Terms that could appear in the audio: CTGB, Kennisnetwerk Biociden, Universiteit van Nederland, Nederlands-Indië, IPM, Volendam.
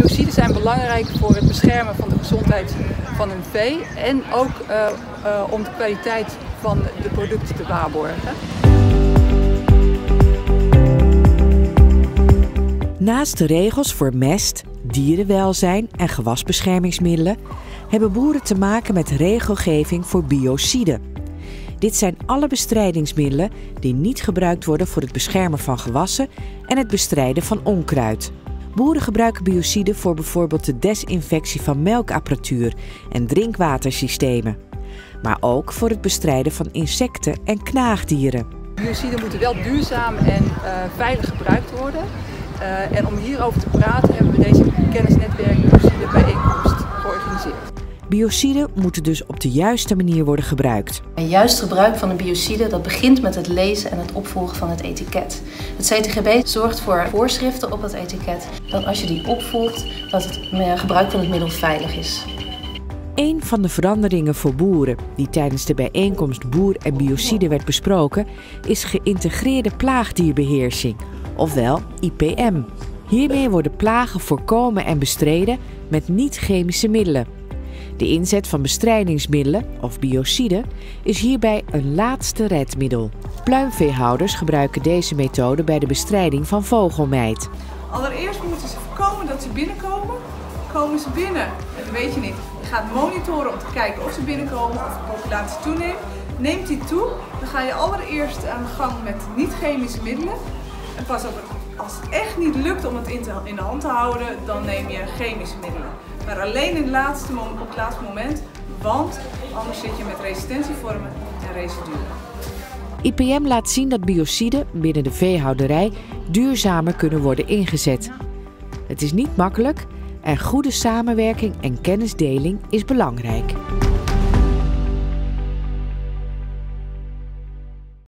biociden zijn belangrijk voor het beschermen van de gezondheid van een vee en ook om de kwaliteit van de producten te waarborgen. Naast de regels voor mest, dierenwelzijn en gewasbeschermingsmiddelen hebben boeren te maken met regelgeving voor biociden. Dit zijn alle bestrijdingsmiddelen die niet gebruikt worden voor het beschermen van gewassen en het bestrijden van onkruid. Boeren gebruiken biociden voor bijvoorbeeld de desinfectie van melkapparatuur en drinkwatersystemen. Maar ook voor het bestrijden van insecten en knaagdieren. Biociden moeten wel duurzaam en veilig gebruikt worden. En om hierover te praten hebben we deze Kennisnetwerk Biociden bijeenkomst georganiseerd. Biociden moeten dus op de juiste manier worden gebruikt. Een juist gebruik van een biocide dat begint met het lezen en het opvolgen van het etiket. Het CTGB zorgt voor voorschriften op het etiket dat als je die opvolgt, dat het gebruik van het middel veilig is. Een van de veranderingen voor boeren die tijdens de bijeenkomst boer en biocide werd besproken, is geïntegreerde plaagdierbeheersing, ofwel IPM. Hiermee worden plagen voorkomen en bestreden met niet-chemische middelen. De inzet van bestrijdingsmiddelen, of biociden, is hierbij een laatste redmiddel. Pluimveehouders gebruiken deze methode bij de bestrijding van vogelmijt. Allereerst moeten ze voorkomen dat ze binnenkomen. Komen ze binnen? Dat weet je niet. Je gaat monitoren om te kijken of ze binnenkomen of de populatie toeneemt. Neemt die toe, dan ga je allereerst aan de gang met niet-chemische middelen. En pas op, als het echt niet lukt om het in de hand te houden, dan neem je chemische middelen. Maar alleen in het laatste moment, op het laatste moment, want anders zit je met resistentievormen en residuen. IPM laat zien dat biociden binnen de veehouderij duurzamer kunnen worden ingezet. Het is niet makkelijk en goede samenwerking en kennisdeling is belangrijk.